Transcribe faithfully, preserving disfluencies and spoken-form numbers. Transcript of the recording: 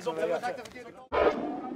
Zo, we hebben het actief.